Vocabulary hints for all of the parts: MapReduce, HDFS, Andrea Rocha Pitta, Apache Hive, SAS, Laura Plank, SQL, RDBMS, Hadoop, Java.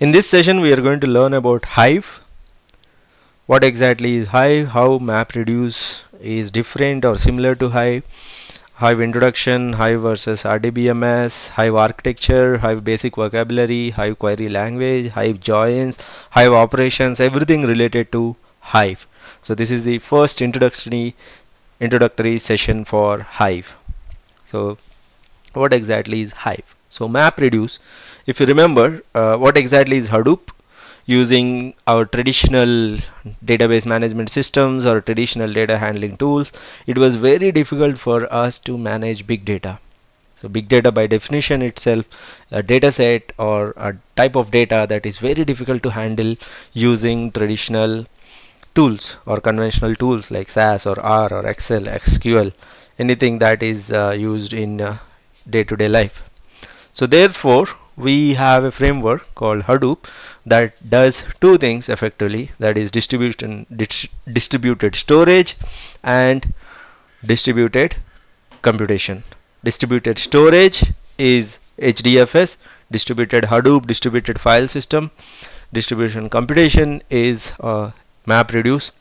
In this session we are going to learn about Hive. What exactly is Hive, how MapReduce is different or similar to Hive, Hive introduction, Hive versus RDBMS, Hive architecture, Hive basic vocabulary, Hive query language, Hive joins, Hive operations, everything related to Hive. So this is the first introductory session for Hive. So what exactly is Hive? So MapReduce, if you remember, what exactly is Hadoop? Using our traditional database management systems or traditional data handling tools, it was very difficult for us to manage big data. So big data by definition itself, a data set or a type of data that is very difficult to handle using traditional tools or conventional tools like SAS or R or Excel, SQL, anything that is used in day-to-day life. So therefore, we have a framework called Hadoop that does two things effectively, that is distributed storage and distributed computation. Distributed storage is HDFS, distributed Hadoop, distributed file system. Distribution computation is MapReduce.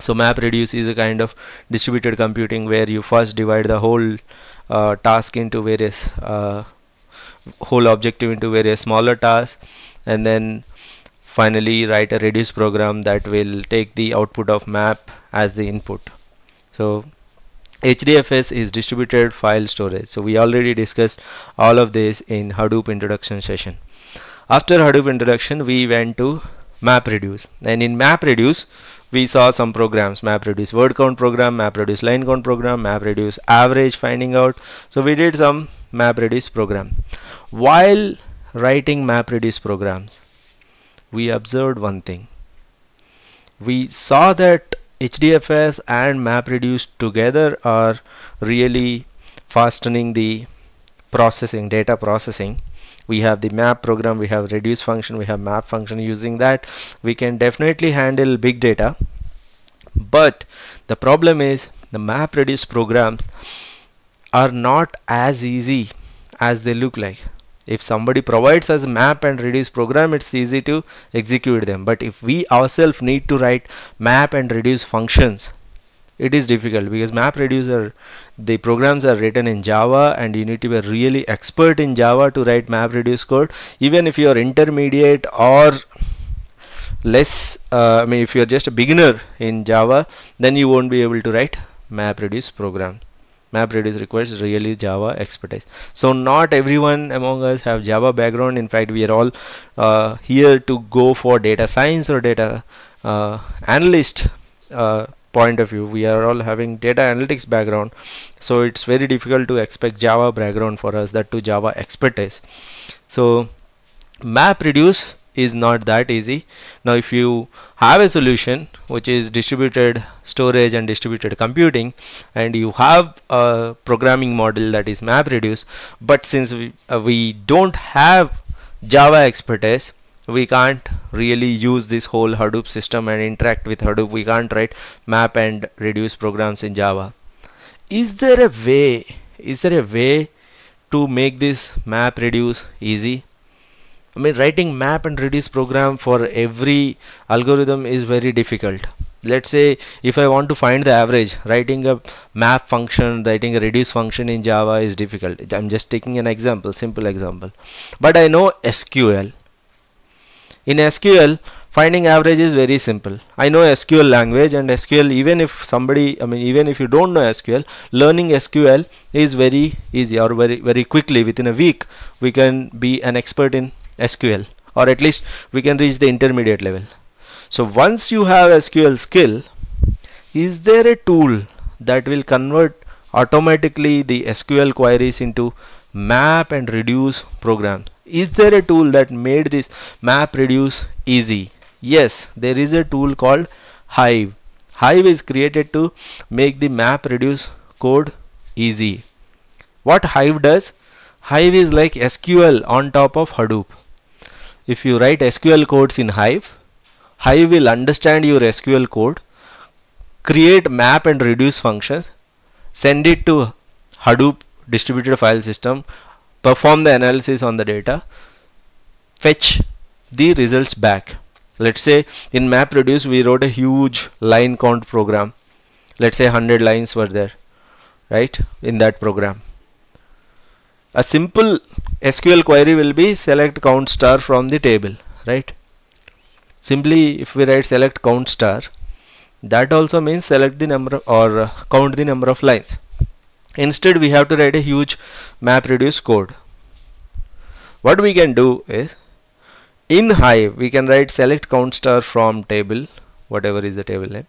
So MapReduce is a kind of distributed computing where you first divide the whole task into various whole objective into various smaller tasks, and then finally write a reduce program that will take the output of map as the input. So HDFS is distributed file storage. So we already discussed all of this in Hadoop introduction session. After Hadoop introduction, we went to MapReduce, and in MapReduce we saw some programs: MapReduce word count program, MapReduce line count program, MapReduce average finding out. So we did some MapReduce program. While writing MapReduce programs, we observed one thing. We saw that HDFS and MapReduce together are really fastening the processing, data processing. We have the map program, we have reduce function, we have map function. Using that, we can definitely handle big data. But the problem is the MapReduce programs are not as easy as they look like. If somebody provides us a map and reduce program, it's easy to execute them. But if we ourselves need to write map and reduce functions, it is difficult, because MapReduce, the programs are written in Java, and you need to be a really expert in Java to write MapReduce code. Even if you are intermediate or less, I mean, if you are just a beginner in Java, then you won't be able to write MapReduce program. MapReduce requires really Java expertise. So not everyone among us have Java background. In fact, we are all here to go for data science or data analyst point of view. We are all having data analytics background. So it's very difficult to expect Java background for us, that to Java expertise. So MapReduce is not that easy. Now if you have a solution which is distributed storage and distributed computing, and you have a programming model that is MapReduce, but since we don't have Java expertise, we can't really use this whole Hadoop system and interact with Hadoop. We can't write map and reduce programs in Java. Is there a way to make this MapReduce easy? I mean, writing map and reduce program for every algorithm is very difficult. Let's say if I want to find the average, writing a map function, writing a reduce function in Java is difficult. I'm just taking an example, simple example. But I know SQL. In SQL, finding average is very simple. I know SQL language, and SQL, even if you don't know SQL, learning SQL is very easy, or very quickly. Within a week, we can be an expert in SQL, or at least we can reach the intermediate level. So once you have SQL skill, is there a tool that will convert automatically the SQL queries into map and reduce program? Is there a tool that made this MapReduce easy? Yes, there is a tool called Hive. Hive is created to make the MapReduce code easy. What Hive does? Hive is like SQL on top of Hadoop. If you write SQL codes in Hive, Hive will understand your SQL code, create map and reduce functions, send it to Hadoop distributed file system, perform the analysis on the data, fetch the results back. Let's say in MapReduce we wrote a huge line count program. Let's say 100 lines were there, right, in that program. A simple SQL query will be select count star from the table, right? Simply if we write select count star, that also means select the number or count the number of lines. Instead we have to write a huge MapReduce code. What we can do is in Hive we can write select count star from table, whatever is the table name.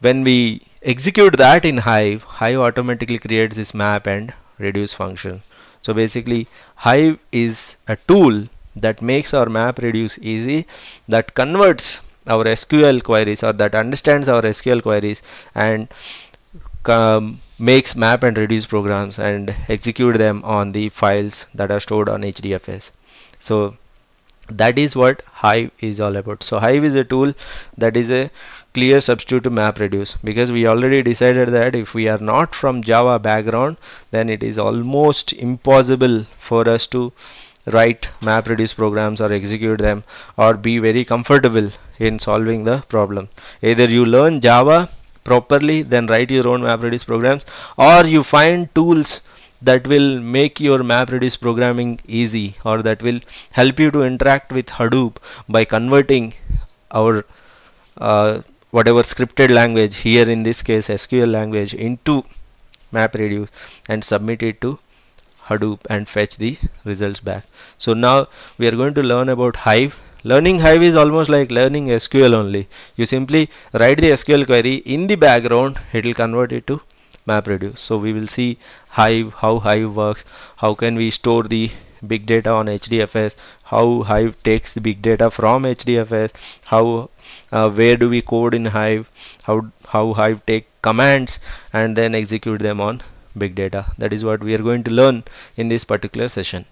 When we execute that in Hive, Hive automatically creates this map and reduce function. So basically Hive is a tool that makes our MapReduce easy, that converts our SQL queries or that understands our SQL queries and makes map and reduce programs and execute them on the files that are stored on HDFS. So that is what Hive is all about. So Hive is a tool that is a clear substitute to MapReduce, because we already decided that if we are not from Java background, then it is almost impossible for us to write MapReduce programs or execute them or be very comfortable in solving the problem. Either you learn Java properly, then write your own MapReduce programs, or you find tools that will make your MapReduce programming easy, or that will help you to interact with Hadoop by converting our whatever scripted language, here in this case SQL language, into MapReduce and submit it to Hadoop and fetch the results back. So now we are going to learn about Hive. Learning Hive is almost like learning SQL only. You simply write the SQL query in the background, it will convert it to MapReduce. So we will see Hive, how Hive works, how can we store the big data on HDFS, how Hive takes the big data from HDFS, how where do we code in Hive, how Hive take commands and then execute them on big data. That is what we are going to learn in this particular session.